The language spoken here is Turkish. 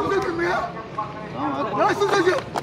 Nasıl dedi mi ya? Nasıl dedi?